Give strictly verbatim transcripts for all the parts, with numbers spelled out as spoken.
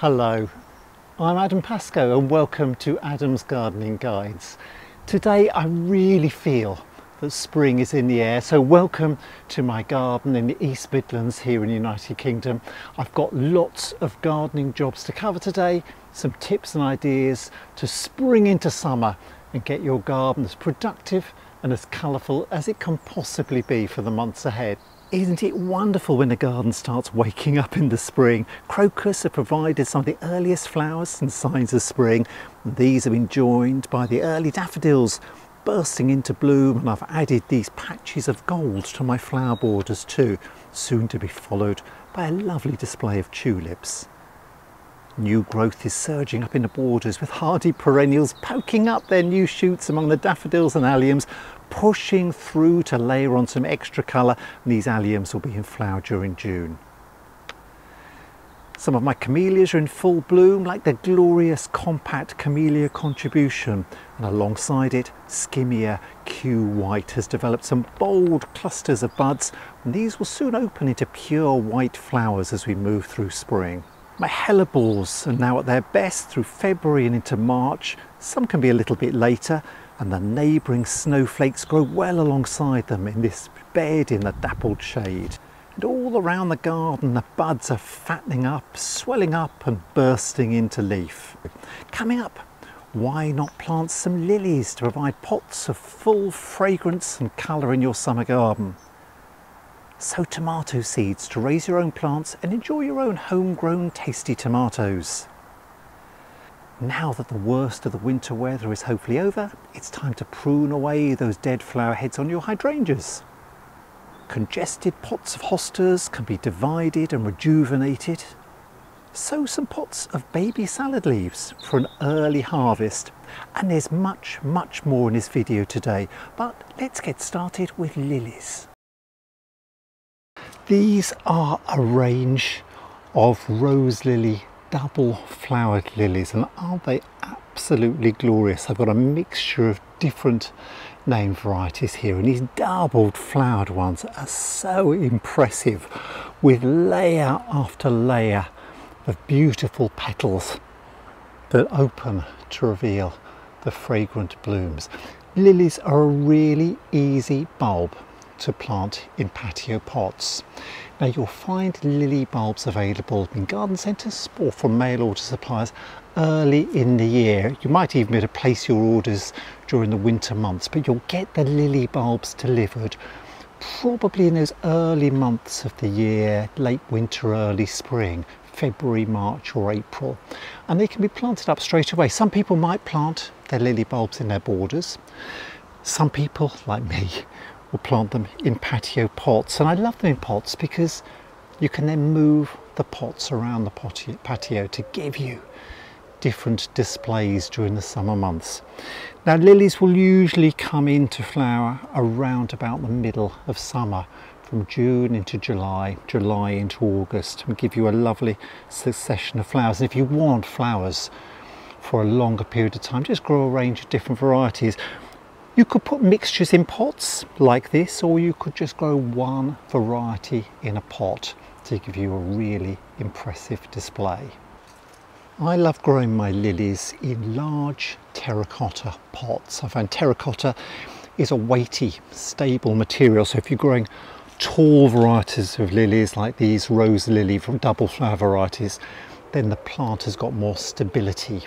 Hello, I'm Adam Pasco and welcome to Adam's Gardening Guides. Today I really feel that spring is in the air, so welcome to my garden in the East Midlands here in the United Kingdom. I've got lots of gardening jobs to cover today, some tips and ideas to spring into summer and get your garden as productive and as colourful as it can possibly be for the months ahead. Isn't it wonderful when the garden starts waking up in the spring? Crocus have provided some of the earliest flowers and signs of spring. These have been joined by the early daffodils bursting into bloom, and I've added these patches of gold to my flower borders too, soon to be followed by a lovely display of tulips. New growth is surging up in the borders with hardy perennials poking up their new shoots among the daffodils and alliums, pushing through to layer on some extra colour, and these alliums will be in flower during June. Some of my camellias are in full bloom, like the glorious compact Camellia contribution, and alongside it Skimmia Kew White has developed some bold clusters of buds, and these will soon open into pure white flowers as we move through spring. My hellebores are now at their best through February and into March. Some can be a little bit later, and the neighbouring snowflakes grow well alongside them in this bed in the dappled shade. And all around the garden the buds are fattening up, swelling up and bursting into leaf. Coming up, why not plant some lilies to provide pots of full fragrance and colour in your summer garden? Sow tomato seeds to raise your own plants and enjoy your own homegrown tasty tomatoes. Now that the worst of the winter weather is hopefully over, it's time to prune away those dead flower heads on your hydrangeas. Congested pots of hostas can be divided and rejuvenated. Sow some pots of baby salad leaves for an early harvest. And there's much, much more in this video today, but let's get started with lilies. These are a range of rose lily double flowered lilies, and aren't they absolutely glorious? I've got a mixture of different name varieties here, and these doubled flowered ones are so impressive with layer after layer of beautiful petals that open to reveal the fragrant blooms. Lilies are a really easy bulb to plant in patio pots. Now you'll find lily bulbs available in garden centres or from mail order suppliers early in the year. You might even be able to place your orders during the winter months, but you'll get the lily bulbs delivered probably in those early months of the year, late winter, early spring, February, March or April. And they can be planted up straight away. Some people might plant their lily bulbs in their borders. Some people, like me, we'll plant them in patio pots, and I love them in pots because you can then move the pots around the patio to give you different displays during the summer months. Now lilies will usually come into flower around about the middle of summer, from June into July, July into August, and give you a lovely succession of flowers. And if you want flowers for a longer period of time, just grow a range of different varieties. You could put mixtures in pots like this, or you could just grow one variety in a pot to give you a really impressive display. I love growing my lilies in large terracotta pots. I find terracotta is a weighty, stable material, so if you're growing tall varieties of lilies like these rose lily from double flower varieties, then the plant has got more stability.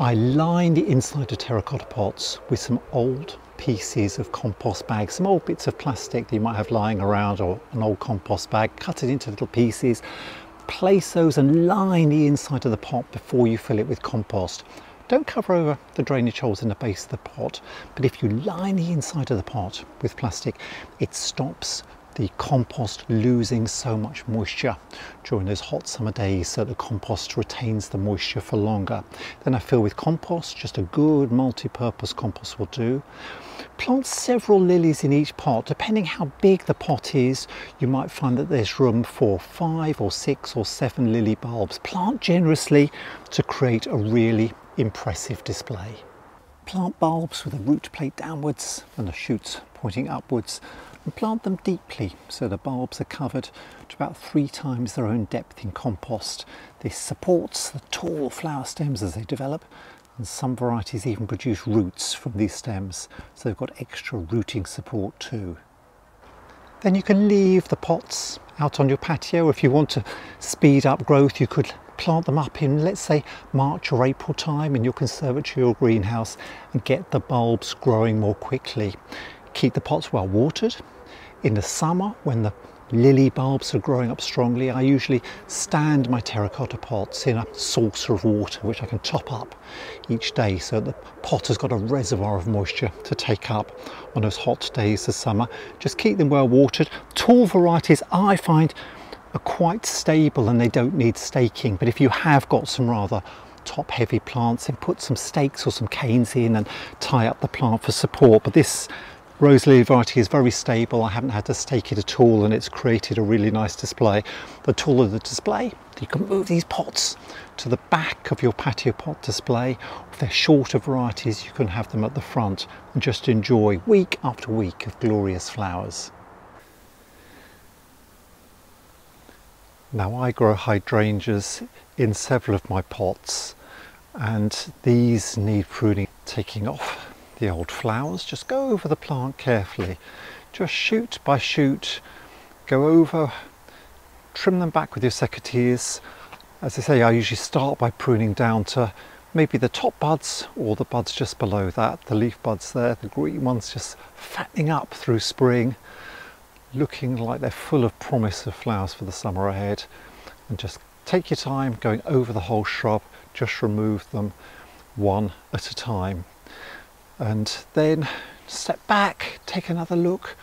I line the inside of terracotta pots with some old pieces of compost bags, some old bits of plastic that you might have lying around, or an old compost bag. Cut it into little pieces, place those and line the inside of the pot before you fill it with compost. Don't cover over the drainage holes in the base of the pot, but if you line the inside of the pot with plastic, it stops the compost losing so much moisture during those hot summer days, so the compost retains the moisture for longer. Then I fill with compost, just a good multi-purpose compost will do. Plant several lilies in each pot. Depending how big the pot is, you might find that there's room for five or six or seven lily bulbs. Plant generously to create a really impressive display. Plant bulbs with the root plate downwards and the shoots pointing upwards and plant them deeply so the bulbs are covered to about three times their own depth in compost. This supports the tall flower stems as they develop, and some varieties even produce roots from these stems, so they've got extra rooting support too. Then you can leave the pots out on your patio. If you want to speed up growth, you could plant them up in, let's say, March or April time in your conservatory or greenhouse and get the bulbs growing more quickly. Keep the pots well watered. In the summer, when the lily bulbs are growing up strongly, I usually stand my terracotta pots in a saucer of water which I can top up each day, so the pot has got a reservoir of moisture to take up on those hot days of summer. Just keep them well watered. Tall varieties I find are quite stable and they don't need staking, but if you have got some rather top heavy plants, then put some stakes or some canes in and tie up the plant for support. But this rose lily variety is very stable. I haven't had to stake it at all, and it's created a really nice display. The taller the display, you can move these pots to the back of your patio pot display. If they're shorter varieties, you can have them at the front and just enjoy week after week of glorious flowers. Now, I grow hydrangeas in several of my pots, and these need pruning, taking off the old flowers. Just go over the plant carefully, just shoot by shoot, go over, trim them back with your secateers. As I say, I usually start by pruning down to maybe the top buds or the buds just below that, the leaf buds there, the green ones just fattening up through spring, looking like they're full of promise of flowers for the summer ahead. And just take your time going over the whole shrub, just remove them one at a time. And then step back, take another look,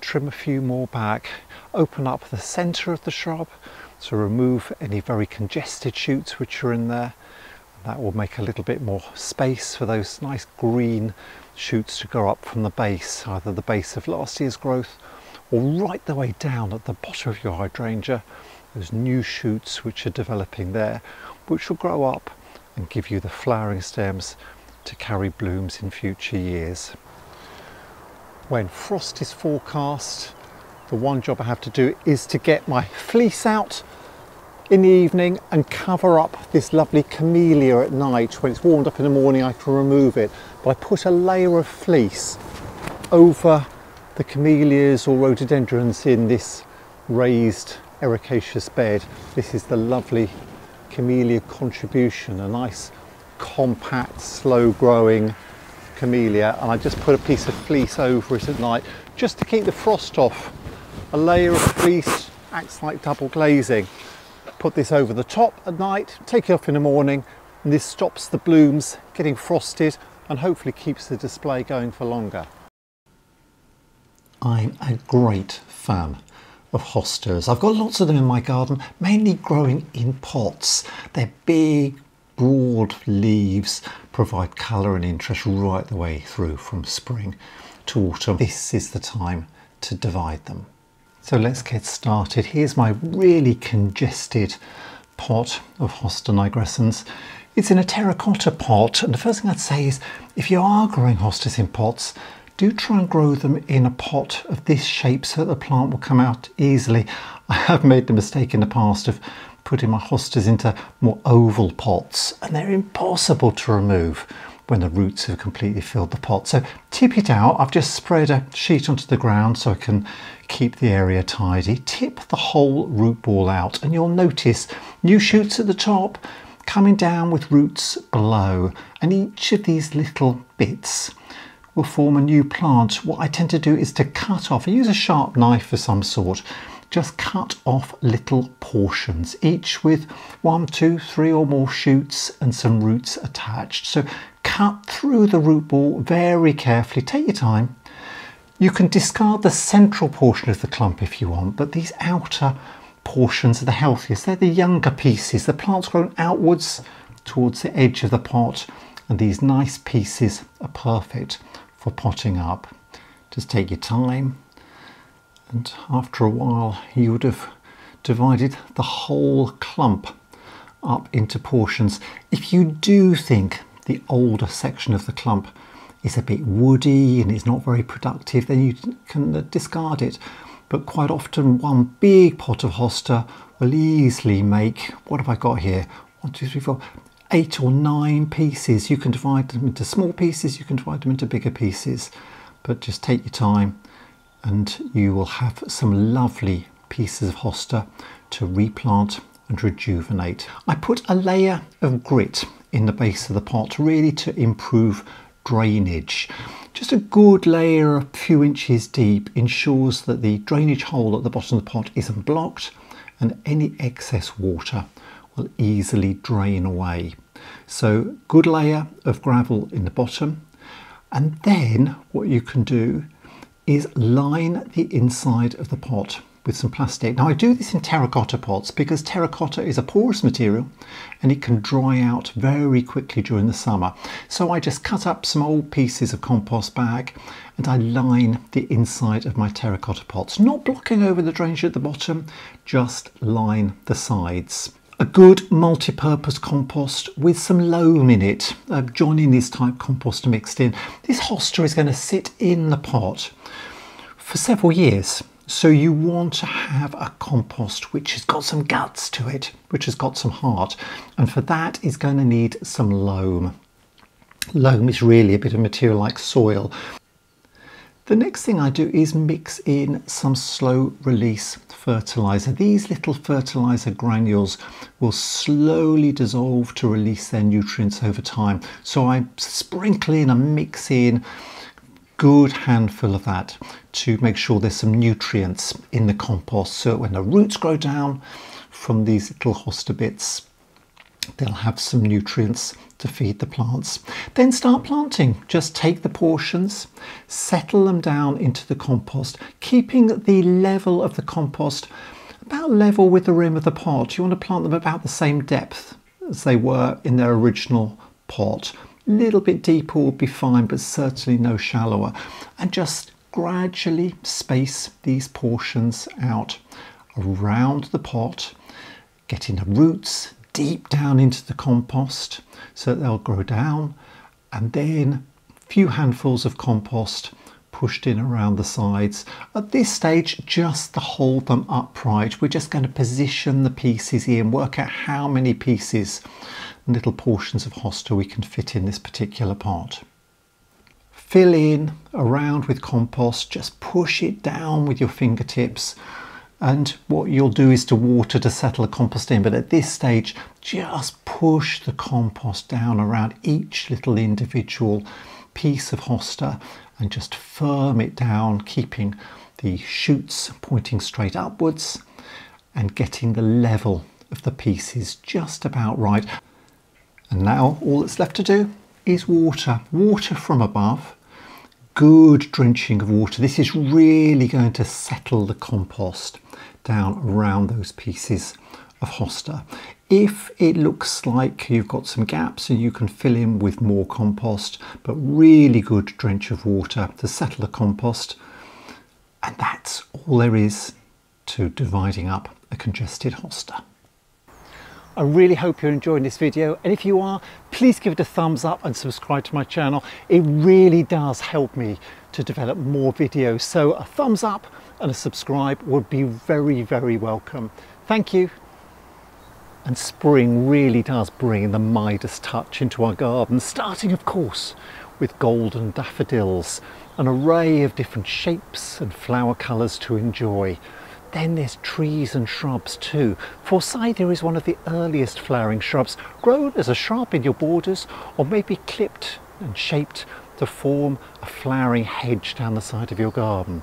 trim a few more back, open up the centre of the shrub to remove any very congested shoots which are in there. That will make a little bit more space for those nice green shoots to go up from the base, either the base of last year's growth or right the way down at the bottom of your hydrangea, those new shoots which are developing there, which will grow up and give you the flowering stems to carry blooms in future years. When frost is forecast, the one job I have to do is to get my fleece out in the evening and cover up this lovely camellia at night. When it's warmed up in the morning, I can remove it, but I put a layer of fleece over the camellias or rhododendrons in this raised ericaceous bed. This is the lovely camellia contribution, a nice compact, slow growing camellia, and I just put a piece of fleece over it at night just to keep the frost off. A layer of fleece acts like double glazing. Put this over the top at night, take it off in the morning, and this stops the blooms getting frosted and hopefully keeps the display going for longer. I'm a great fan of hostas. I've got lots of them in my garden, mainly growing in pots. They're big, broad leaves, provide colour and interest right the way through from spring to autumn. This is the time to divide them. So let's get started. Here's my really congested pot of hosta nigrescens. It's in a terracotta pot, and the first thing I'd say is if you are growing hostas in pots, do try and grow them in a pot of this shape so that the plant will come out easily. I have made the mistake in the past of putting my hostas into more oval pots, and they're impossible to remove when the roots have completely filled the pot. So tip it out. I've just spread a sheet onto the ground so I can keep the area tidy. Tip the whole root ball out, and you'll notice new shoots at the top coming down with roots below, and each of these little bits will form a new plant. What I tend to do is to cut off, I use a sharp knife of some sort, just cut off little portions, each with one, two, three or more shoots and some roots attached. So cut through the root ball very carefully, take your time. You can discard the central portion of the clump if you want, but these outer portions are the healthiest. They're the younger pieces. The plant's grown outwards towards the edge of the pot, and these nice pieces are perfect for potting up. Just take your time. And after a while, you would have divided the whole clump up into portions. If you do think the older section of the clump it's a bit woody and it's not very productive, then you can discard it. But quite often one big pot of hosta will easily make, what have I got here? One, two, three, four, eight or nine pieces. You can divide them into small pieces, you can divide them into bigger pieces, but just take your time and you will have some lovely pieces of hosta to replant and rejuvenate. I put a layer of grit in the base of the pot really to improve drainage. Just a good layer a few inches deep ensures that the drainage hole at the bottom of the pot isn't blocked and any excess water will easily drain away. So good layer of gravel in the bottom, and then what you can do is line the inside of the pot with some plastic. Now I do this in terracotta pots because terracotta is a porous material and it can dry out very quickly during the summer. So I just cut up some old pieces of compost bag and I line the inside of my terracotta pots, not blocking over the drainage at the bottom, just line the sides. A good multi-purpose compost with some loam in it, uh, joining this type compost mixed in. This hosta is going to sit in the pot for several years. So you want to have a compost which has got some guts to it, which has got some heart. And for that, it's going to need some loam. Loam is really a bit of material like soil. The next thing I do is mix in some slow release fertilizer. These little fertilizer granules will slowly dissolve to release their nutrients over time. So I sprinkle in and mix in good handful of that to make sure there's some nutrients in the compost, so when the roots grow down from these little hosta bits, they'll have some nutrients to feed the plants. Then start planting. Just take the portions, settle them down into the compost, keeping the level of the compost about level with the rim of the pot. You want to plant them about the same depth as they were in their original pot. Little bit deeper would be fine, but certainly no shallower, and just gradually space these portions out around the pot, getting the roots deep down into the compost so that they'll grow down, and then a few handfuls of compost pushed in around the sides. At this stage, just to hold them upright, we're just going to position the pieces here and work out how many pieces, little portions of hosta we can fit in this particular pot. Fill in around with compost, just push it down with your fingertips, and what you'll do is to water to settle the compost in, but at this stage just push the compost down around each little individual piece of hosta and just firm it down, keeping the shoots pointing straight upwards and getting the level of the pieces just about right. And now all that's left to do is water. Water from above, good drenching of water. This is really going to settle the compost down around those pieces of hosta. If it looks like you've got some gaps, and you can fill in with more compost, but really good drench of water to settle the compost. And that's all there is to dividing up a congested hosta. I really hope you're enjoying this video, and if you are, please give it a thumbs up and subscribe to my channel. It really does help me to develop more videos, so a thumbs up and a subscribe would be very, very welcome. Thank you. And spring really does bring the Midas touch into our garden, starting of course with golden daffodils, an array of different shapes and flower colours to enjoy. Then there's trees and shrubs too. Forsythia is one of the earliest flowering shrubs, grown as a shrub in your borders or maybe clipped and shaped to form a flowering hedge down the side of your garden.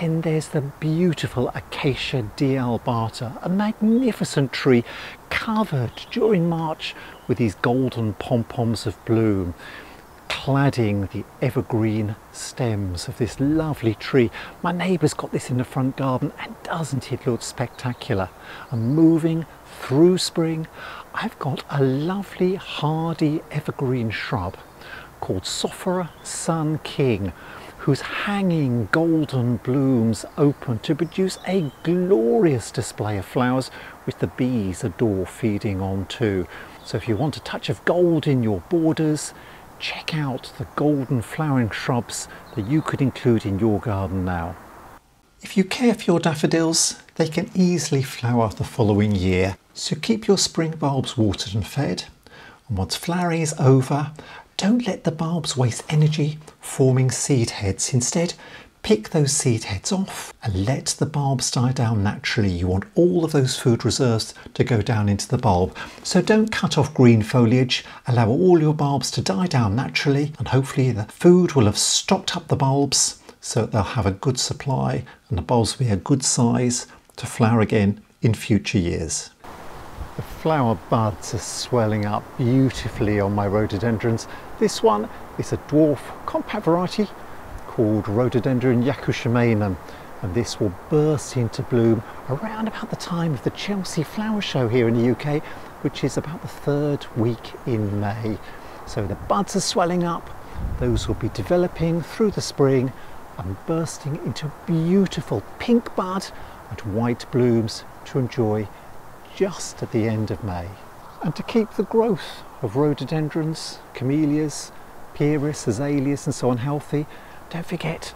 Then there's the beautiful Acacia dealbata, a magnificent tree covered during March with these golden pom-poms of bloom, cladding the evergreen stems of this lovely tree. My neighbour's got this in the front garden, and doesn't it look spectacular? And moving through spring, I've got a lovely hardy evergreen shrub called Sophora Sun King, whose hanging golden blooms open to produce a glorious display of flowers which the bees adore feeding on too. So if you want a touch of gold in your borders, check out the golden flowering shrubs that you could include in your garden now. If you care for your daffodils, they can easily flower the following year, so keep your spring bulbs watered and fed. And once flowering is over, don't let the bulbs waste energy forming seed heads. Instead, pick those seed heads off and let the bulbs die down naturally. You want all of those food reserves to go down into the bulb. So don't cut off green foliage. Allow all your bulbs to die down naturally, and hopefully the food will have stocked up the bulbs so that they'll have a good supply and the bulbs will be a good size to flower again in future years. The flower buds are swelling up beautifully on my rhododendrons. This one is a dwarf compact variety called Rhododendron yakushimanum, and this will burst into bloom around about the time of the Chelsea Flower Show here in the U K, which is about the third week in May. So the buds are swelling up, those will be developing through the spring and bursting into beautiful pink bud and white blooms to enjoy just at the end of May. And to keep the growth of rhododendrons, camellias, pieris, azaleas and so on healthy, don't forget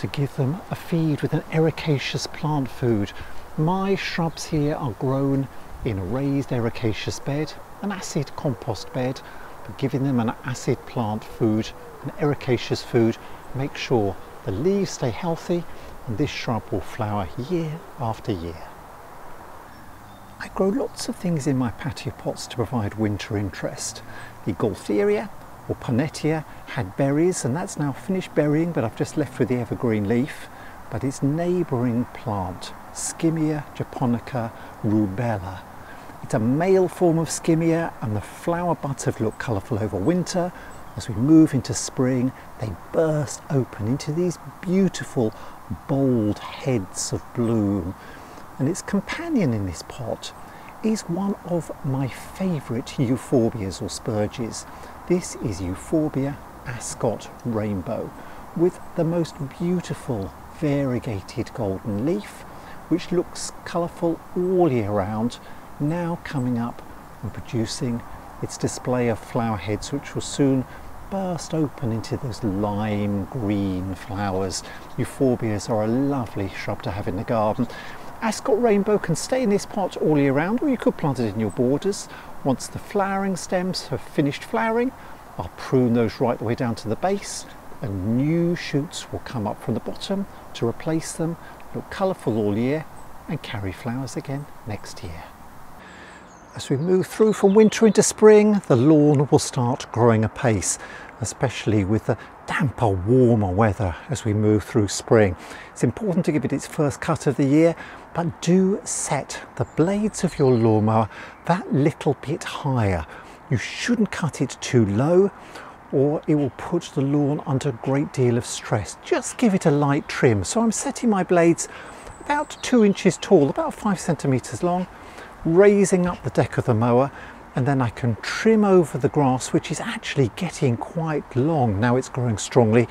to give them a feed with an ericaceous plant food. My shrubs here are grown in a raised ericaceous bed, an acid compost bed, but giving them an acid plant food, an ericaceous food, make sure the leaves stay healthy and this shrub will flower year after year. I grow lots of things in my patio pots to provide winter interest. The Gaultheria or Panetia had berries, and that's now finished berrying, but I've just left with the evergreen leaf. But its neighbouring plant, Skimmia japonica rubella. It's a male form of Skimmia, and the flower buds have looked colourful over winter. As we move into spring, they burst open into these beautiful, bold heads of bloom. And its companion in this pot is one of my favourite euphorbias or spurges. This is Euphorbia Ascot Rainbow, with the most beautiful variegated golden leaf, which looks colourful all year round, now coming up and producing its display of flower heads, which will soon burst open into those lime green flowers. Euphorbias are a lovely shrub to have in the garden. Ascot Rainbow can stay in this pot all year round, or you could plant it in your borders. Once the flowering stems have finished flowering, I'll prune those right the way down to the base and new shoots will come up from the bottom to replace them, look colourful all year and carry flowers again next year. As we move through from winter into spring, the lawn will start growing apace, especially with the damper, warmer weather as we move through spring. It's important to give it its first cut of the year, but do set the blades of your lawnmower that little bit higher. You shouldn't cut it too low or it will put the lawn under a great deal of stress. Just give it a light trim. So I'm setting my blades about two inches tall, about five centimetres long, raising up the deck of the mower, and then I can trim over the grass, which is actually getting quite long. Now it's growing strongly.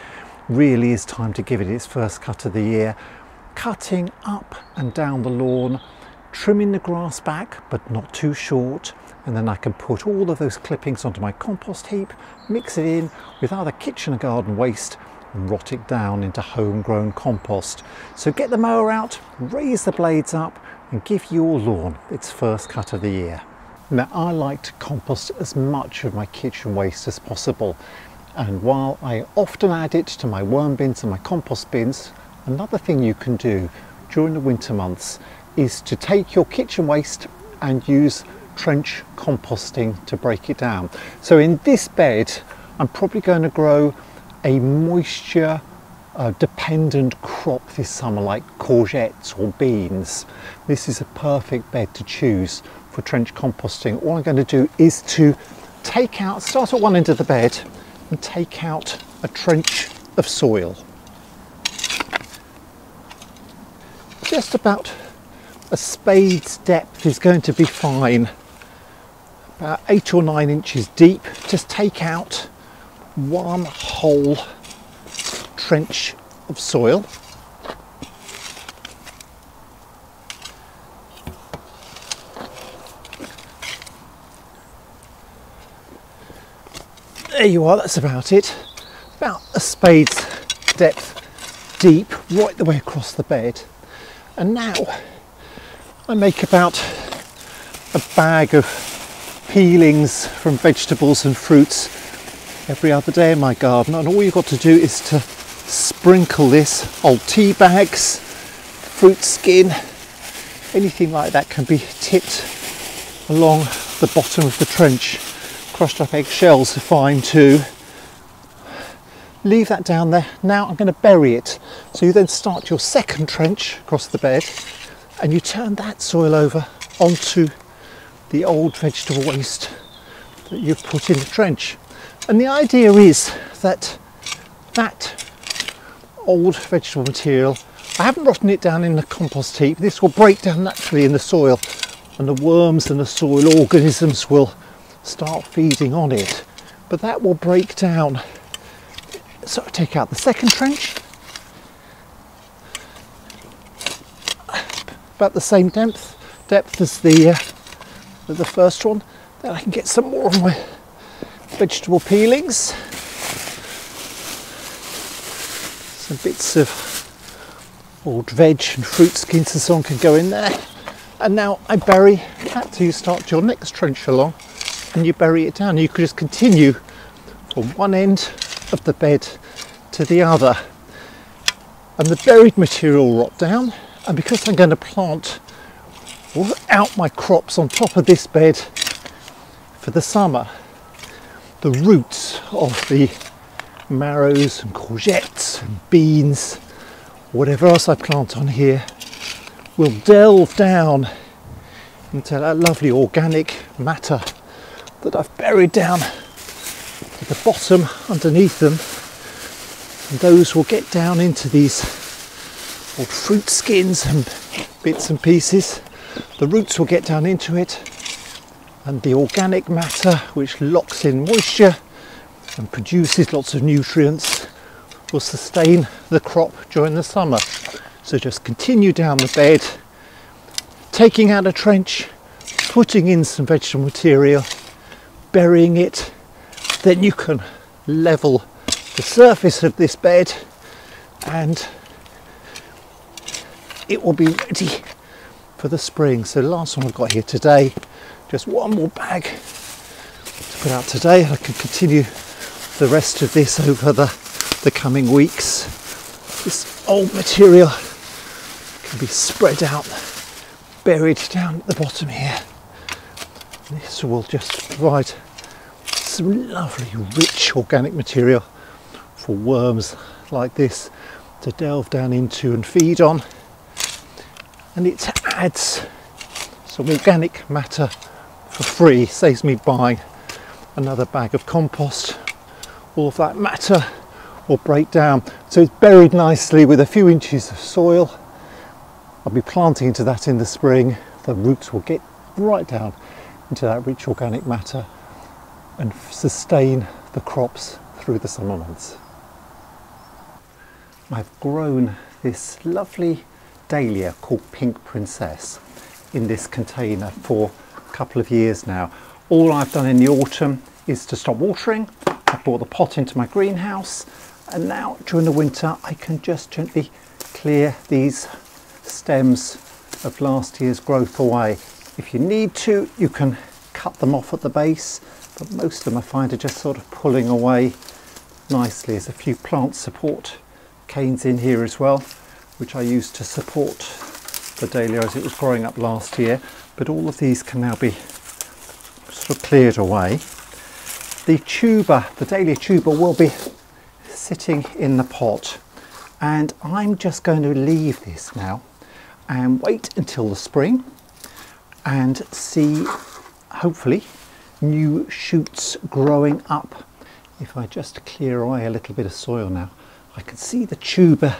Really is time to give it its first cut of the year. Cutting up and down the lawn, trimming the grass back, but not too short. And then I can put all of those clippings onto my compost heap, mix it in with other kitchen and garden waste, and rot it down into homegrown compost. So get the mower out, raise the blades up, and give your lawn its first cut of the year. Now, I like to compost as much of my kitchen waste as possible, and while I often add it to my worm bins and my compost bins, another thing you can do during the winter months is to take your kitchen waste and use trench composting to break it down. So in this bed, I'm probably going to grow a moisture Uh, dependent crop this summer, like courgettes or beans. This is a perfect bed to choose for trench composting. All I'm going to do is to take out, start at one end of the bed and take out a trench of soil. Just about a spade's depth is going to be fine. About eight or nine inches deep. Just take out one whole trench of soil. there you are, that's about it. About a spade's depth deep, right the way across the bed. And now I make about a bag of peelings from vegetables and fruits every other day in my garden, and all you've got to do is to sprinkle this. Old tea bags, fruit skin, anything like that can be tipped along the bottom of the trench. Crushed up eggshells are fine too. Leave that down there. Now I'm going to bury it. So you then start your second trench across the bed and you turn that soil over onto the old vegetable waste that you've put in the trench. And the idea is that that old vegetable material, I haven't rotten it down in the compost heap, this will break down naturally in the soil and the worms and the soil organisms will start feeding on it. But that will break down. So I take out the second trench, about the same depth, depth as the, uh, the first one. Then I can get some more of my vegetable peelings. Some bits of old veg and fruit skins and so on can go in there. And now I bury that till you start your next trench along and you bury it down. You could just continue from one end of the bed to the other. And the buried material will rot down, and because I'm going to plant out my crops on top of this bed for the summer, the roots of the marrows and courgettes and beans, whatever else I plant on here, will delve down into that lovely organic matter that I've buried down at the bottom underneath them, and those will get down into these old fruit skins and bits and pieces. The roots will get down into it, and the organic matter, which locks in moisture and produces lots of nutrients, will sustain the crop during the summer. So just continue down the bed, taking out a trench, putting in some vegetable material, burying it. Then you can level the surface of this bed and it will be ready for the spring. So the last one I've got here today, just one more bag to put out today, and I can continue the rest of this over the, the coming weeks. This old material can be spread out, buried down at the bottom here. This will just provide some lovely, rich organic material for worms like this to delve down into and feed on. And it adds some organic matter for free, saves me buying another bag of compost. All of that matter will break down, so it's buried nicely with a few inches of soil. I'll be planting into that in the spring. The roots will get right down into that rich organic matter and sustain the crops through the summer months. I've grown this lovely dahlia called Pink Princess in this container for couple of years now. All I've done in the autumn is to stop watering. I brought the pot into my greenhouse, and now during the winter I can just gently clear these stems of last year's growth away. If you need to, you can cut them off at the base, but most of them I find are just sort of pulling away nicely. There's a few plant support canes in here as well, which I used to support the dahlia as it was growing up last year. But all of these can now be sort of cleared away. The tuber, the dahlia tuber, will be sitting in the pot, and I'm just going to leave this now and wait until the spring and see, hopefully, new shoots growing up. If I just clear away a little bit of soil now, I can see the tuber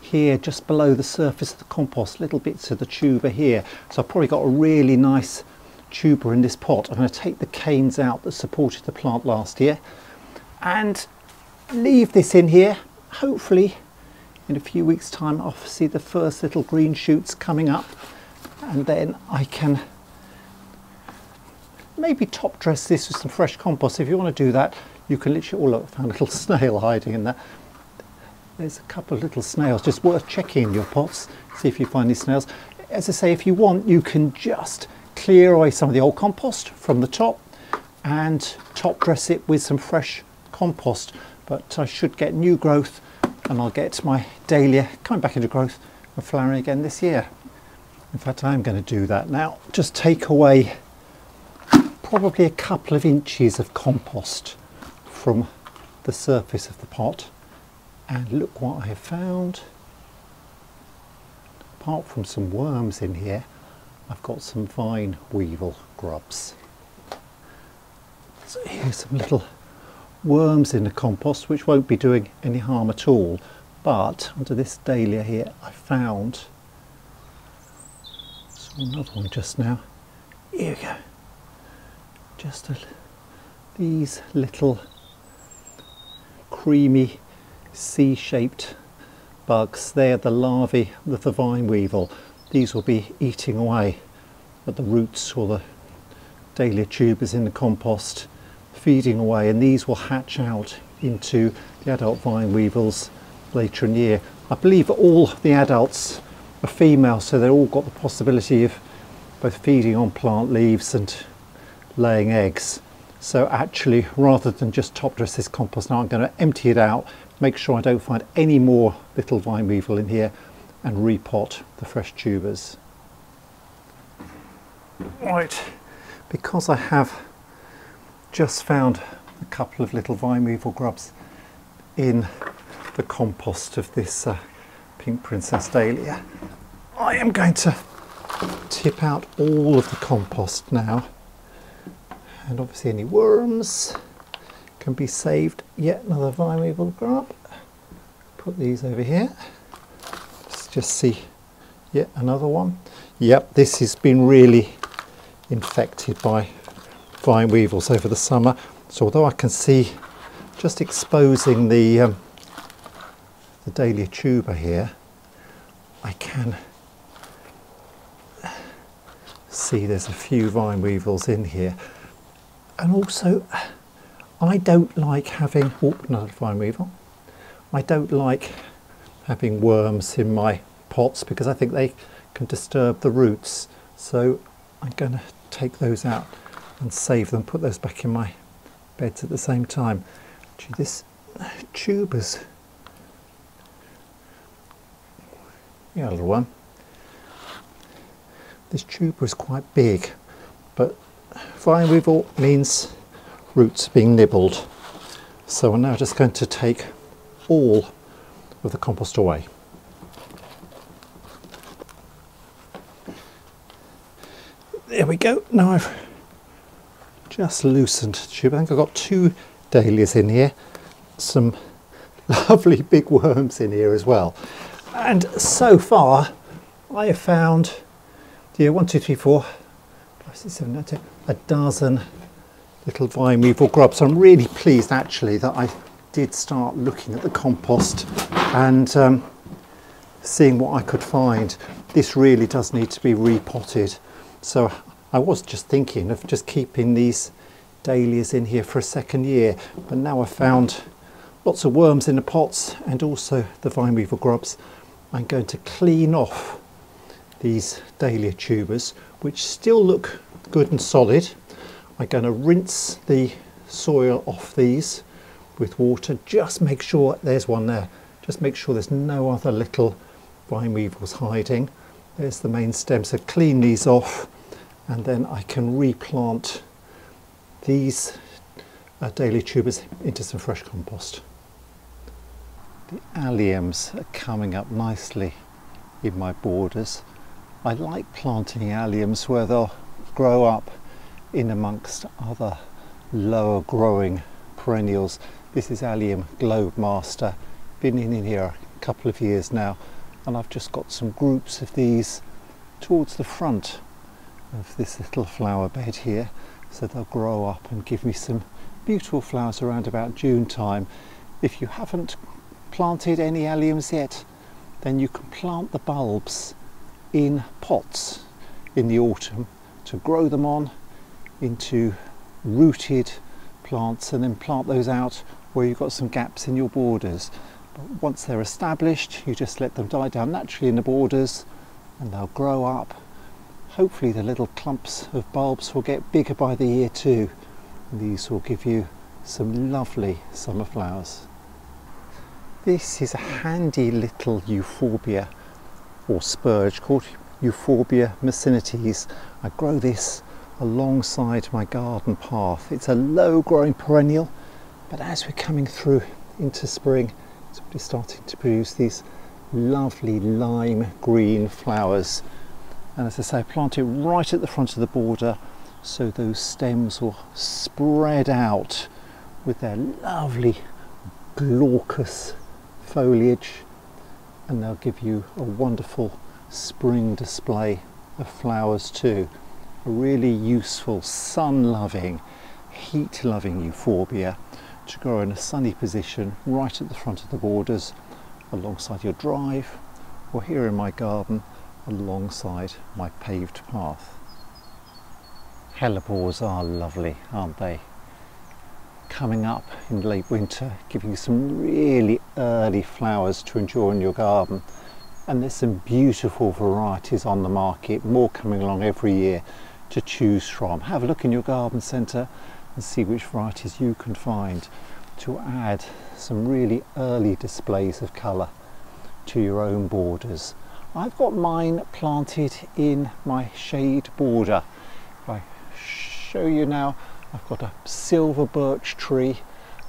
here just below the surface of the compost, little bits of the tuber here. So I've probably got a really nice tuber in this pot. I'm going to take the canes out that supported the plant last year and leave this in here. Hopefully in a few weeks time I'll see the first little green shoots coming up, and then I can maybe top dress this with some fresh compost. If you want to do that, you can literally, oh look, I found a little snail hiding in there. There's a couple of little snails, just worth checking in your pots, see if you find these snails. As I say, if you want, you can just clear away some of the old compost from the top and top dress it with some fresh compost. But I should get new growth and I'll get my Dahlia coming back into growth and flowering again this year. In fact, I'm going to do that now. Just take away probably a couple of inches of compost from the surface of the pot. And look what I have found. Apart from some worms in here, I've got some vine weevil grubs. So here's some little worms in the compost, which won't be doing any harm at all. But under this Dahlia here, I found saw another one just now. Here we go. Just a, these little creamy C-shaped bugs, they're the larvae of the vine weevil. These will be eating away at the roots or the Dahlia tubers in the compost, feeding away, and these will hatch out into the adult vine weevils later in the year. I believe all the adults are female, so they've all got the possibility of both feeding on plant leaves and laying eggs. So actually, rather than just top dress this compost now, I'm going to empty it out, make sure I don't find any more little vine weevil in here, and repot the fresh tubers. Right, because I have just found a couple of little vine weevil grubs in the compost of this uh, Pink Princess Dahlia, I am going to tip out all of the compost now. And obviously any worms can be saved. Yet another vine weevil grub. Put these over here. Let's just see. Yet another one. Yep, this has been really infected by vine weevils over the summer. So although I can see just exposing the, um, the Dahlia tuber here, I can see there's a few vine weevils in here. And also, I don't like having, oh, another vine weevil. I don't like having worms in my pots because I think they can disturb the roots. So I'm going to take those out and save them, put those back in my beds at the same time. Gee, this tuber's, yeah, little one. This tuber is quite big, but vine weevil means roots being nibbled. So I'm now just going to take all of the compost away. There we go. Now I've just loosened the tube. I think I've got two Dahlias in here, some lovely big worms in here as well. And so far I have found, yeah, one, two, three, four, five, six, seven, nine, ten, a dozen little vine weevil grubs. I'm really pleased actually that I did start looking at the compost and um, seeing what I could find. This really does need to be repotted. So I was just thinking of just keeping these Dahlias in here for a second year, but now I've found lots of worms in the pots and also the vine weevil grubs. I'm going to clean off these Dahlia tubers, which still look good and solid. I'm going to rinse the soil off these with water. Just make sure, there's one there, just make sure there's no other little vine weevils hiding. There's the main stem, so clean these off and then I can replant these uh, Dahlia tubers into some fresh compost. The alliums are coming up nicely in my borders. I like planting alliums where they'll grow up in amongst other lower growing perennials. This is Allium Globemaster, been in, in here a couple of years now, and I've just got some groups of these towards the front of this little flower bed here, so they'll grow up and give me some beautiful flowers around about June time. If you haven't planted any alliums yet, then you can plant the bulbs in pots in the autumn to grow them on into rooted plants and then plant those out where you've got some gaps in your borders. But once they're established, you just let them die down naturally in the borders and they'll grow up. Hopefully the little clumps of bulbs will get bigger by the year too. And these will give you some lovely summer flowers. This is a handy little euphorbia or spurge called Euphorbia myrsinites. I grow this alongside my garden path. It's a low growing perennial, but as we're coming through into spring, it's already starting to produce these lovely lime green flowers. And as I say, I plant it right at the front of the border so those stems will spread out with their lovely glaucous foliage, and they'll give you a wonderful spring display of flowers too. A really useful, sun-loving, heat-loving euphorbia to grow in a sunny position right at the front of the borders alongside your drive, or here in my garden alongside my paved path. Hellebores are lovely, aren't they? Coming up in late winter, giving you some really early flowers to enjoy in your garden. And there's some beautiful varieties on the market, more coming along every year to choose from. Have a look in your garden centre and see which varieties you can find to add some really early displays of colour to your own borders. I've got mine planted in my shade border. If I show you now, I've got a silver birch tree,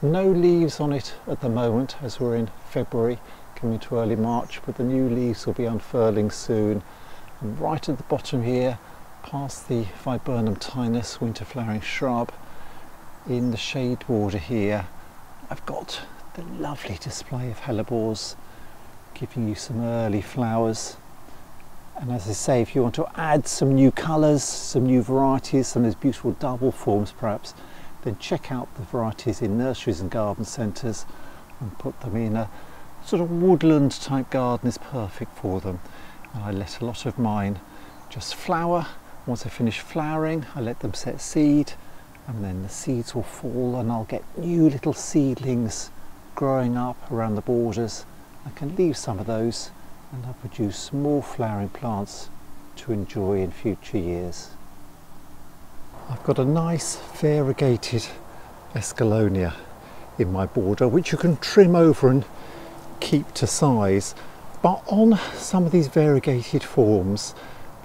no leaves on it at the moment as we're in February, coming into early March, but the new leaves will be unfurling soon. And right at the bottom here, past the Viburnum tinus, winter flowering shrub, in the shade border here, I've got the lovely display of hellebores, giving you some early flowers. And as I say, if you want to add some new colours, some new varieties, some of those beautiful double forms perhaps, then check out the varieties in nurseries and garden centres and put them in. A sort of woodland type garden is perfect for them. And I let a lot of mine just flower. Once they finish flowering, I let them set seed, and then the seeds will fall and I'll get new little seedlings growing up around the borders. I can leave some of those and I'll produce more flowering plants to enjoy in future years. I've got a nice variegated Escallonia in my border, which you can trim over and keep to size, but on some of these variegated forms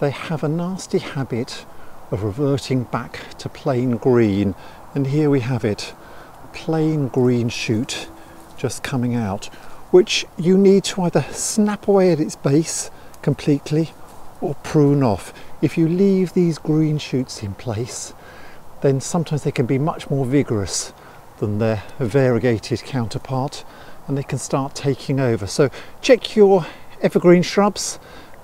they have a nasty habit of reverting back to plain green, and here we have it, plain green shoot just coming out, which you need to either snap away at its base completely or prune off. If you leave these green shoots in place, then sometimes they can be much more vigorous than their variegated counterpart and they can start taking over. So check your evergreen shrubs,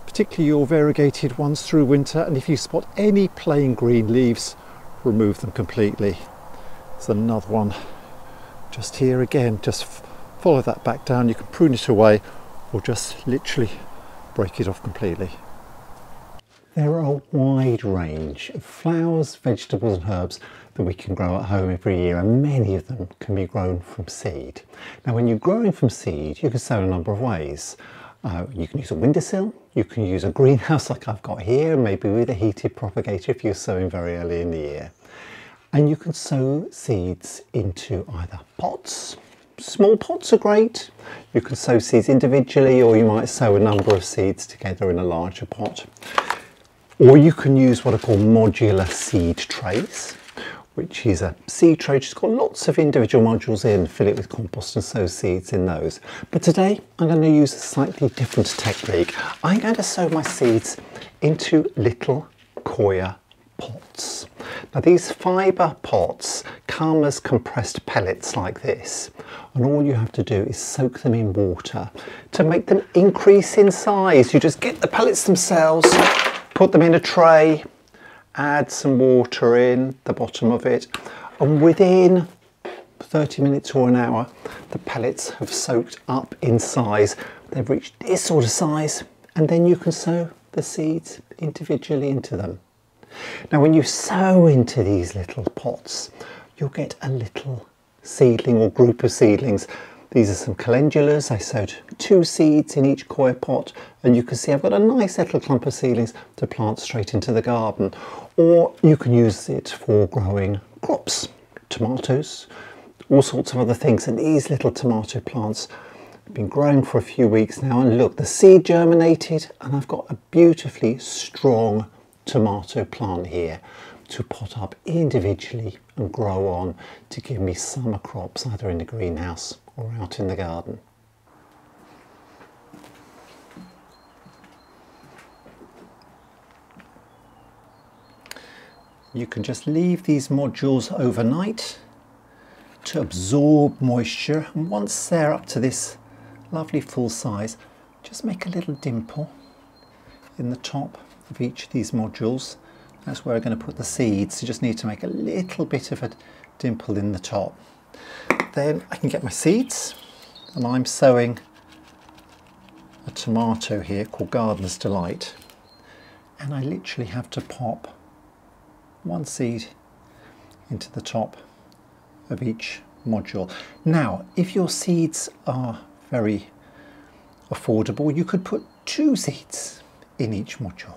particularly your variegated ones through winter, and if you spot any plain green leaves, remove them completely. There's another one just here again, just follow that back down. You can prune it away or just literally break it off completely. There are a wide range of flowers, vegetables and herbs that we can grow at home every year, and many of them can be grown from seed. Now when you're growing from seed, you can sow in a number of ways. Uh, you can use a windowsill, you can use a greenhouse like I've got here, maybe with a heated propagator if you're sowing very early in the year. And you can sow seeds into either pots. Small pots are great. You can sow seeds individually, or you might sow a number of seeds together in a larger pot. Or you can use what are called modular seed trays, which is a seed tray which has got lots of individual modules in, fill it with compost and sow seeds in those. But today I'm going to use a slightly different technique. I'm going to sow my seeds into little coir pots. Now these fibre pots come as compressed pellets like this, and all you have to do is soak them in water to make them increase in size. You just get the pellets themselves, put them in a tray, add some water in the bottom of it, and within thirty minutes or an hour the pellets have soaked up in size. They've reached this sort of size, and then you can sow the seeds individually into them. Now when you sow into these little pots, you'll get a little seedling or group of seedlings. These are some calendulas. I sowed two seeds in each coir pot, and you can see I've got a nice little clump of seedlings to plant straight into the garden. Or you can use it for growing crops, tomatoes, all sorts of other things. And these little tomato plants have been growing for a few weeks now, and look, the seed germinated and I've got a beautifully strong tomato plant here to pot up individually and grow on to give me summer crops either in the greenhouse or out in the garden. You can just leave these modules overnight to absorb moisture, and once they're up to this lovely full size, just make a little dimple in the top of each of these modules. That's where we're going to put the seeds. You just need to make a little bit of a dimple in the top. Then I can get my seeds, and I'm sowing a tomato here called Gardener's Delight, and I literally have to pop one seed into the top of each module. Now, if your seeds are very affordable, you could put two seeds in each module.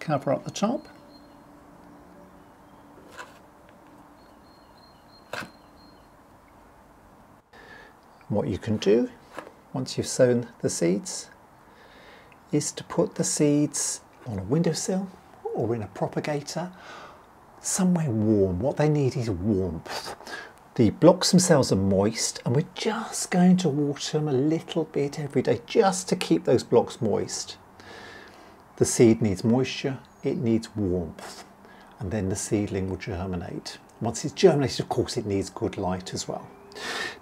Cover up the top. What you can do once you've sown the seeds is to put the seeds on a windowsill or in a propagator, somewhere warm. What they need is warmth. The blocks themselves are moist, and we're just going to water them a little bit every day just to keep those blocks moist. The seed needs moisture, it needs warmth, and then the seedling will germinate. Once it's germinated, of course, it needs good light as well.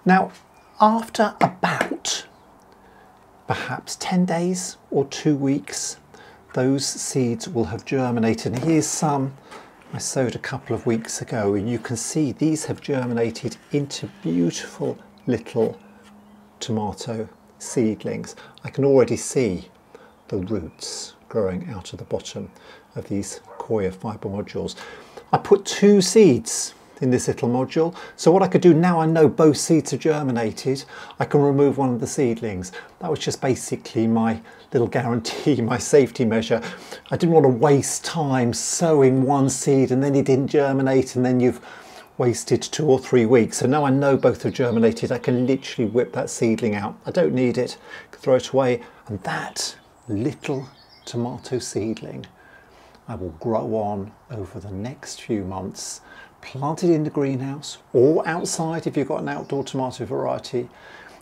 Now, after about perhaps ten days or two weeks, those seeds will have germinated. And here's some I sowed a couple of weeks ago, and you can see these have germinated into beautiful little tomato seedlings. I can already see the roots growing out of the bottom of these coir fibre modules. I put two seeds in this little module, so what I could do now I know both seeds have germinated, I can remove one of the seedlings. That was just basically my little guarantee, my safety measure. I didn't want to waste time sowing one seed and then it didn't germinate and then you've wasted two or three weeks. So now I know both have germinated, I can literally whip that seedling out. I don't need it, throw it away, and that little tomato seedling I will grow on over the next few months, planted in the greenhouse or outside if you've got an outdoor tomato variety,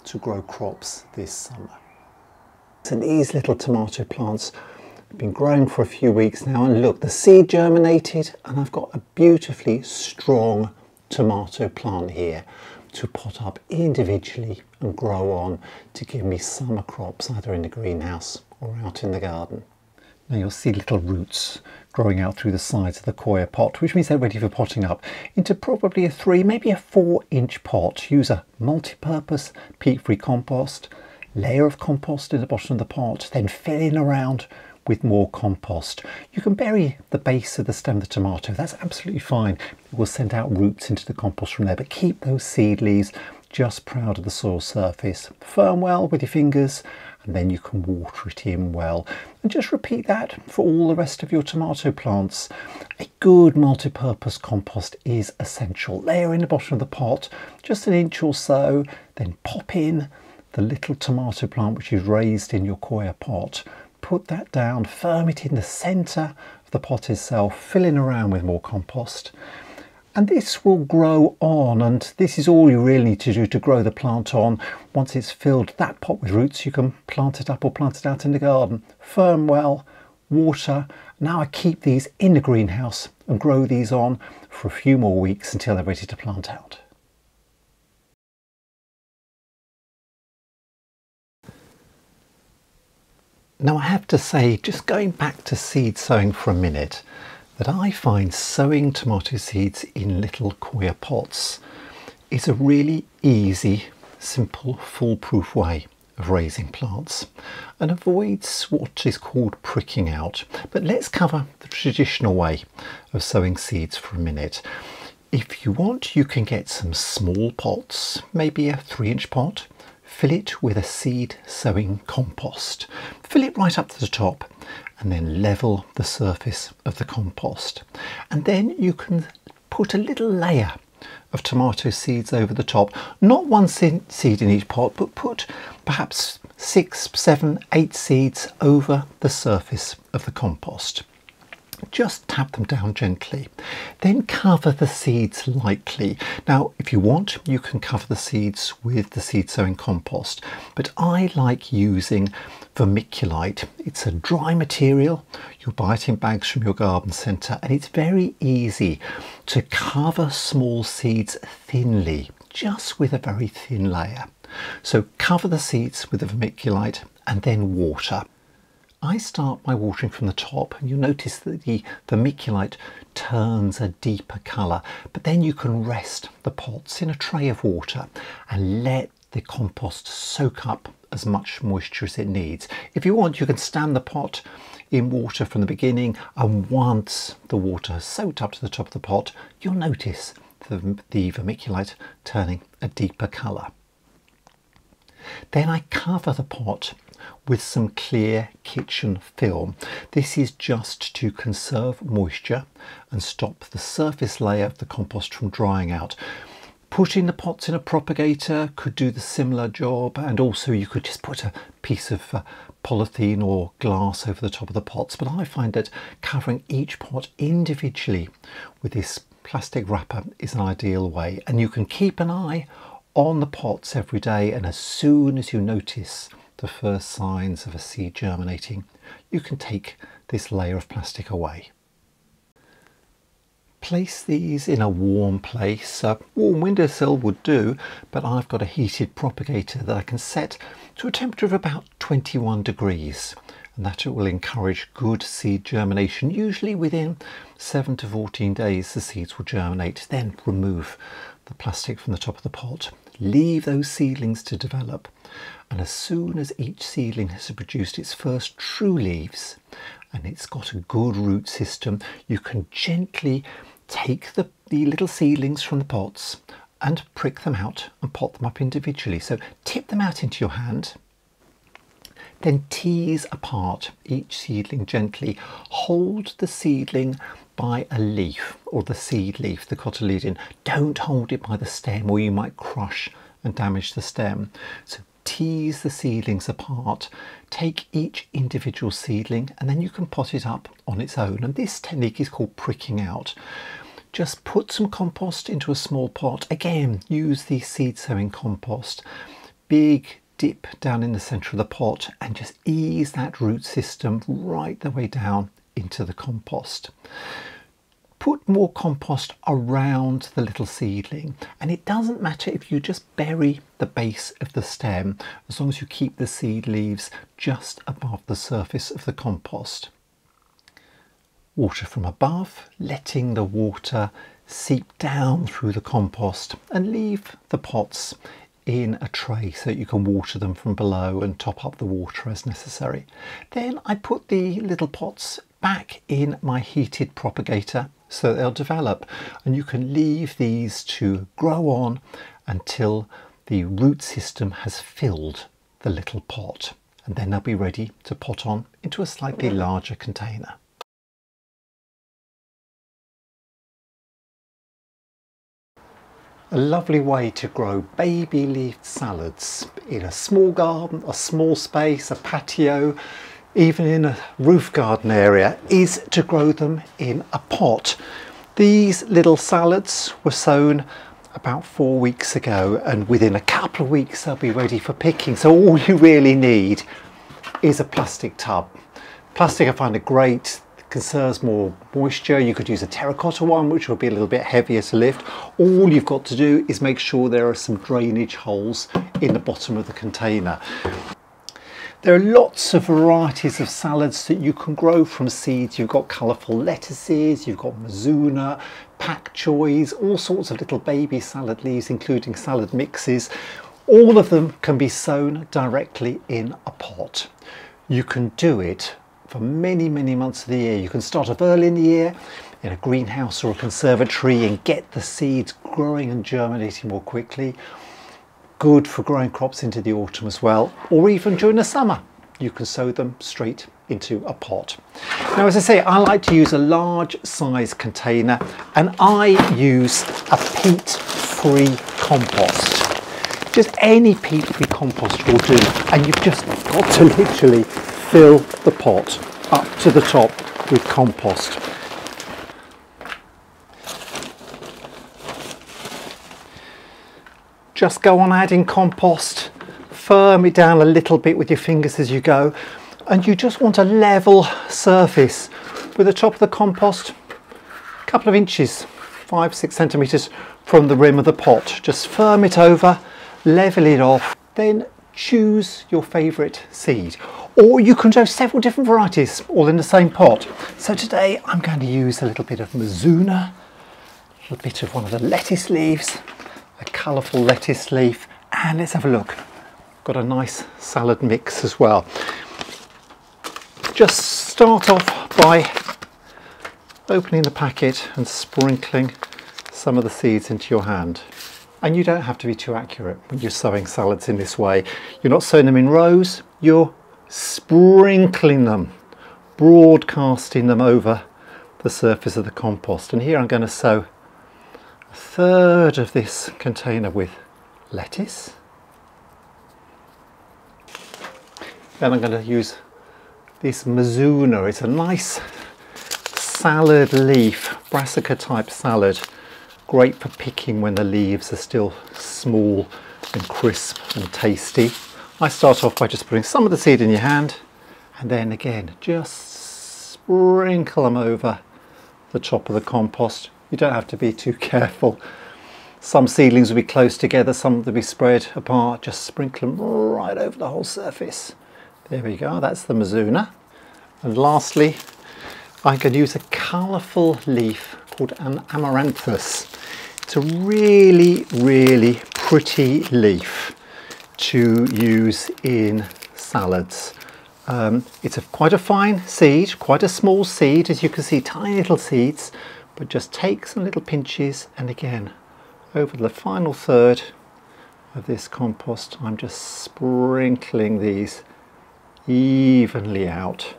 to grow crops this summer. And these little tomato plants have been growing for a few weeks now, and look, the seed germinated and I've got a beautifully strong tomato plant here to pot up individually and grow on to give me summer crops either in the greenhouse or out in the garden. Now you'll see little roots growing out through the sides of the coir pot, which means they're ready for potting up into probably a three, maybe a four inch pot. Use a multi-purpose peat-free compost, layer of compost in the bottom of the pot, then fill in around with more compost. You can bury the base of the stem of the tomato, that's absolutely fine. It will send out roots into the compost from there, but keep those seed leaves just proud of the soil surface. Firm well with your fingers, and then you can water it in well. And just repeat that for all the rest of your tomato plants. A good multi-purpose compost is essential. Layer in the bottom of the pot, just an inch or so, then pop in the little tomato plant which you've raised in your coir pot. Put that down, firm it in the centre of the pot itself, fill in around with more compost. And this will grow on, and this is all you really need to do to grow the plant on. Once it's filled that pot with roots, you can plant it up or plant it out in the garden. Firm well, water. Now I keep these in the greenhouse and grow these on for a few more weeks until they're ready to plant out. Now I have to say, just going back to seed sowing for a minute, that I find sowing tomato seeds in little coir pots is a really easy, simple, foolproof way of raising plants and avoids what is called pricking out. But let's cover the traditional way of sowing seeds for a minute. If you want, you can get some small pots, maybe a three inch pot, fill it with a seed sowing compost, fill it right up to the top and then level the surface of the compost. And then you can put a little layer of tomato seeds over the top, not one seed in each pot, but put perhaps six, seven, eight seeds over the surface of the compost. Just tap them down gently, then cover the seeds lightly. Now, if you want, you can cover the seeds with the seed sowing compost, but I like using vermiculite. It's a dry material. You buy it in bags from your garden centre, and it's very easy to cover small seeds thinly, just with a very thin layer. So cover the seeds with the vermiculite and then water. I start by watering from the top, and you'll notice that the vermiculite turns a deeper colour, but then you can rest the pots in a tray of water and let the compost soak up as much moisture as it needs. If you want, you can stand the pot in water from the beginning, and once the water has soaked up to the top of the pot, you'll notice the, the vermiculite turning a deeper colour. Then I cover the pot with some clear kitchen film. This is just to conserve moisture and stop the surface layer of the compost from drying out. Putting the pots in a propagator could do the similar job, and also you could just put a piece of uh, polythene or glass over the top of the pots, but I find that covering each pot individually with this plastic wrapper is an ideal way, and you can keep an eye on the pots every day, and as soon as you notice the first signs of a seed germinating, you can take this layer of plastic away. Place these in a warm place. A warm windowsill would do, but I've got a heated propagator that I can set to a temperature of about twenty-one degrees, and that will encourage good seed germination. Usually within seven to fourteen days the seeds will germinate. Then remove the plastic from the top of the pot, leave those seedlings to develop, and as soon as each seedling has produced its first true leaves and it's got a good root system, you can gently take the, the little seedlings from the pots and prick them out and pot them up individually. So tip them out into your hand, then tease apart each seedling gently. Hold the seedling by a leaf, or the seed leaf, the cotyledon. Don't hold it by the stem, or you might crush and damage the stem. So tease the seedlings apart, take each individual seedling, and then you can pot it up on its own. And this technique is called pricking out. Just put some compost into a small pot. Again, use the seed sowing compost. Big dip down in the centre of the pot and just ease that root system right the way down into the compost. Put more compost around the little seedling, and it doesn't matter if you just bury the base of the stem, as long as you keep the seed leaves just above the surface of the compost. Water from above, letting the water seep down through the compost, and leave the pots in a tray so that you can water them from below and top up the water as necessary. Then I put the little pots back in my heated propagator so they'll develop, and you can leave these to grow on until the root system has filled the little pot, and then they'll be ready to pot on into a slightly larger container. A lovely way to grow baby leaved salads in a small garden, a small space, a patio, even in a roof garden area, is to grow them in a pot. These little salads were sown about four weeks ago, and within a couple of weeks they'll be ready for picking. So all you really need is a plastic tub. Plastic I find are great. Conserves more moisture. You could use a terracotta one, which would be a little bit heavier to lift. All you've got to do is make sure there are some drainage holes in the bottom of the container. There are lots of varieties of salads that you can grow from seeds. You've got colourful lettuces, you've got mizuna, pak choys, all sorts of little baby salad leaves, including salad mixes. All of them can be sown directly in a pot. You can do it for many, many months of the year. You can start off early in the year in a greenhouse or a conservatory and get the seeds growing and germinating more quickly. Good for growing crops into the autumn as well, or even during the summer. You can sow them straight into a pot. Now, as I say, I like to use a large size container, and I use a peat-free compost. Just any peat-free compost will do, and you've just got to literally fill the pot up to the top with compost. Just go on adding compost, firm it down a little bit with your fingers as you go, and you just want a level surface with the top of the compost a couple of inches, five, six centimetres from the rim of the pot. Just firm it over, level it off, then choose your favourite seed. Or you can grow several different varieties all in the same pot. So today I'm going to use a little bit of mizuna, a little bit of one of the lettuce leaves, a colourful lettuce leaf, and let's have a look. Got a nice salad mix as well. Just start off by opening the packet and sprinkling some of the seeds into your hand. And you don't have to be too accurate when you're sowing salads in this way. You're not sowing them in rows, you're sprinkling them, broadcasting them over the surface of the compost. And here I'm going to sow a third of this container with lettuce. Then I'm going to use this mizuna. It's a nice salad leaf, brassica type salad. Great for picking when the leaves are still small and crisp and tasty. I start off by just putting some of the seed in your hand, and then again just sprinkle them over the top of the compost. You don't have to be too careful. Some seedlings will be close together, some will be spread apart. Just sprinkle them right over the whole surface. There we go, that's the mizuna. And lastly, I could use a colourful leaf called an amaranthus. It's a really, really pretty leaf to use in salads. Um, it's a, quite a fine seed, quite a small seed, as you can see, tiny little seeds. But just take some little pinches, and again over the final third of this compost I'm just sprinkling these evenly out.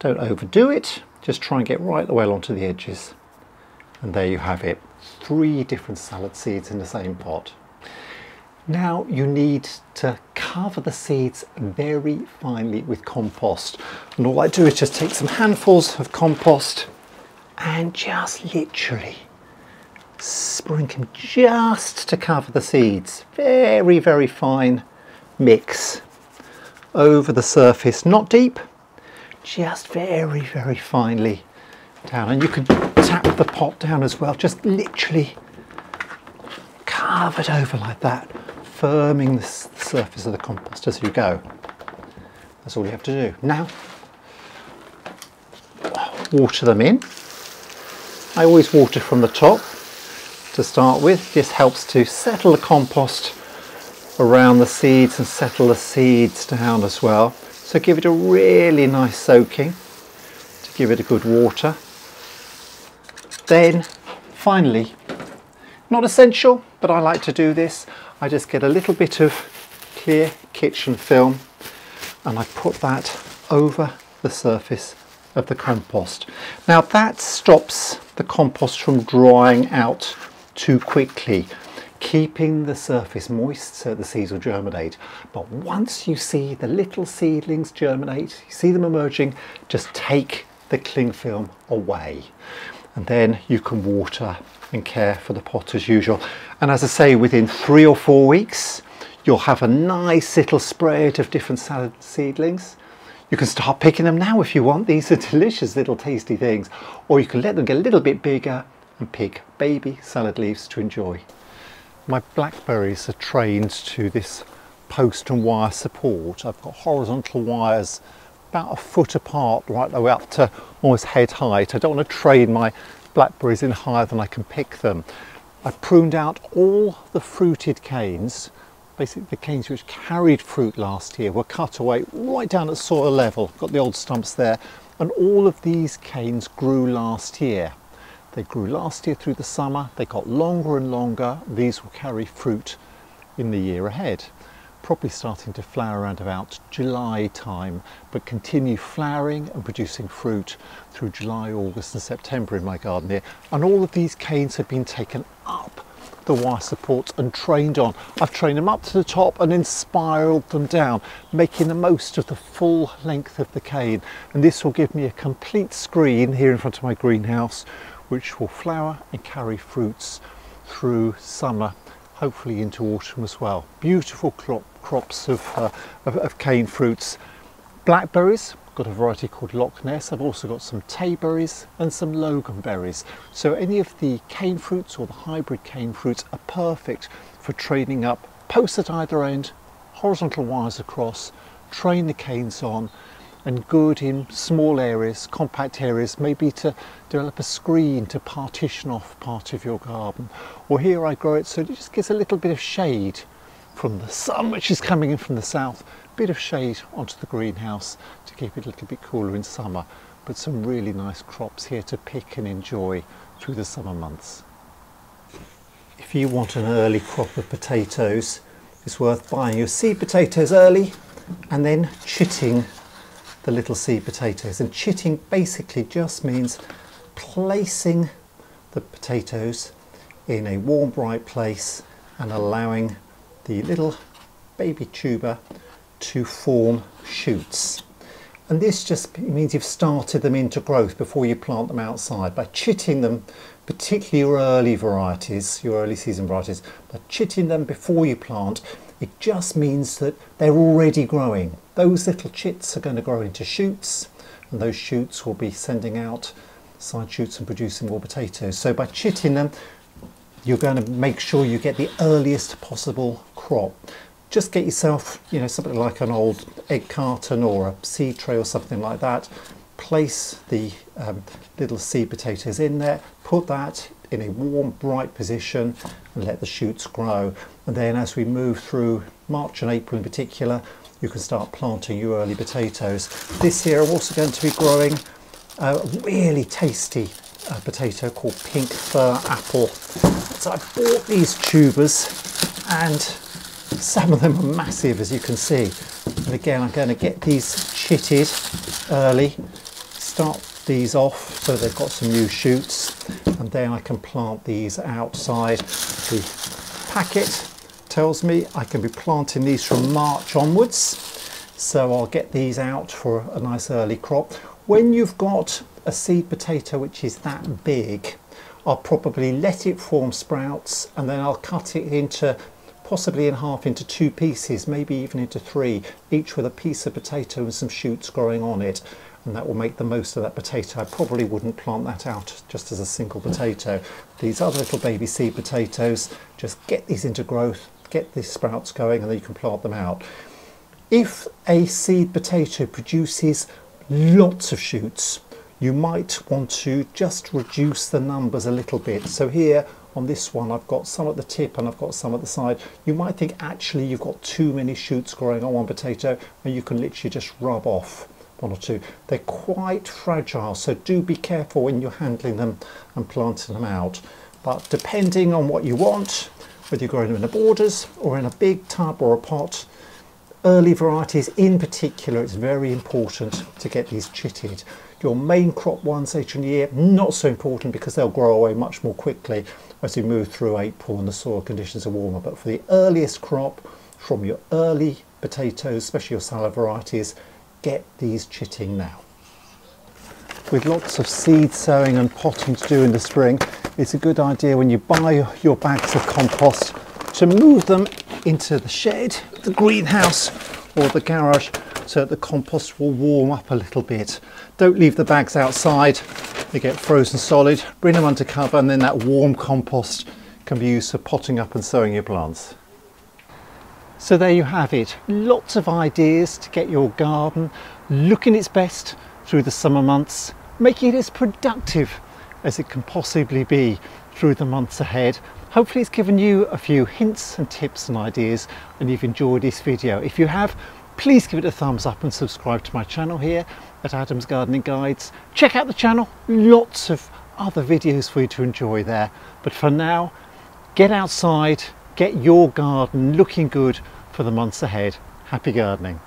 Don't overdo it, just try and get right the way along to the edges. And there you have it, three different salad seeds in the same pot. Now you need to cover the seeds very finely with compost, and all I do is just take some handfuls of compost and just literally sprinkle them just to cover the seeds. Very, very fine mix over the surface, not deep, just very, very finely down. And you can tap the pot down as well, just literally covered over like that, firming the surface of the compost as you go. That's all you have to do. Now, water them in. I always water from the top to start with. This helps to settle the compost around the seeds and settle the seeds down as well. So give it a really nice soaking to give it a good water. Then finally, not essential, but I like to do this. I just get a little bit of clear kitchen film and I put that over the surface of the compost. Now that stops the compost from drying out too quickly, keeping the surface moist so the seeds will germinate. But once you see the little seedlings germinate, you see them emerging, just take the cling film away. And then you can water and care for the pot as usual. And as I say, within three or four weeks, you'll have a nice little spread of different salad seedlings. You can start picking them now if you want. These are delicious little tasty things. Or you can let them get a little bit bigger and pick baby salad leaves to enjoy. My blackberries are trained to this post and wire support. I've got horizontal wires about a foot apart, right the way up to almost head height. I don't want to train my blackberries in higher than I can pick them. I pruned out all the fruited canes basically the canes which carried fruit last year were cut away right down at soil level. Got the old stumps there, and all of these canes grew last year. They grew last year through the summer, they got longer and longer. These will carry fruit in the year ahead, probably starting to flower around about July time, but continue flowering and producing fruit through July, August and September in my garden here. And all of these canes have been taken up the wire supports and trained on. I've trained them up to the top and then spiraled them down, making the most of the full length of the cane. And this will give me a complete screen here in front of my greenhouse, which will flower and carry fruits through summer, hopefully into autumn as well. Beautiful crop, crops of, uh, of, of cane fruits. Blackberries, got a variety called Loch Ness. I've also got some Tayberries and some Loganberries. So any of the cane fruits or the hybrid cane fruits are perfect for training up. Posts at either end, horizontal wires across, train the canes on, and good in small areas, compact areas, maybe to develop a screen to partition off part of your garden. Or here I grow it so it just gives a little bit of shade from the sun, which is coming in from the south, bit of shade onto the greenhouse to keep it a little bit cooler in summer. But some really nice crops here to pick and enjoy through the summer months. If you want an early crop of potatoes, it's worth buying your seed potatoes early and then chitting the little seed potatoes. And chitting basically just means placing the potatoes in a warm, bright place and allowing the little baby tuber to form shoots. And this just means you've started them into growth before you plant them outside. By chitting them, particularly your early varieties, your early season varieties, by chitting them before you plant, it just means that they're already growing. Those little chits are going to grow into shoots, and those shoots will be sending out side shoots and producing more potatoes. So by chitting them, you're going to make sure you get the earliest possible crop. Just get yourself, you know, something like an old egg carton or a seed tray or something like that. Place the um, little seed potatoes in there, put that in a warm, bright position and let the shoots grow. And then as we move through March and April in particular, you can start planting your early potatoes. This year I'm also going to be growing a really tasty uh, potato called Pink Fir Apple. So I bought these tubers and some of them are massive, as you can see. And again, I'm going to get these chitted early, start these off so they've got some new shoots, and then I can plant these outside. The packet tells me I can be planting these from March onwards, so I'll get these out for a nice early crop. When you've got a seed potato which is that big, I'll probably let it form sprouts and then I'll cut it into possibly in half into two pieces, maybe even into three, each with a piece of potato and some shoots growing on it, and that will make the most of that potato. I probably wouldn't plant that out just as a single potato. These other little baby seed potatoes, just get these into growth, get these sprouts going, and then you can plant them out. If a seed potato produces lots of shoots, you might want to just reduce the numbers a little bit. So here on this one, I've got some at the tip and I've got some at the side. You might think actually you've got too many shoots growing on one potato, and you can literally just rub off one or two. They're quite fragile, so do be careful when you're handling them and planting them out. But depending on what you want, whether you're growing them in the borders or in a big tub or a pot, early varieties in particular, it's very important to get these chitted. Your main crop ones later in the year, not so important because they'll grow away much more quickly as you move through April and the soil conditions are warmer. But for the earliest crop from your early potatoes, especially your salad varieties, get these chitting now. With lots of seed sowing and potting to do in the spring, it's a good idea when you buy your bags of compost to move them into the shed, the greenhouse or the garage, so that the compost will warm up a little bit. Don't leave the bags outside, they get frozen solid. Bring them under cover, and then that warm compost can be used for potting up and sowing your plants. So there you have it, lots of ideas to get your garden looking its best through the summer months, making it as productive as it can possibly be through the months ahead, Hopefully it's given you a few hints and tips and ideas and you've enjoyed this video. If you have, please give it a thumbs up and subscribe to my channel here at Adam's Gardening Guides. Check out the channel, lots of other videos for you to enjoy there. But for now, get outside, get your garden looking good for the months ahead. Happy gardening.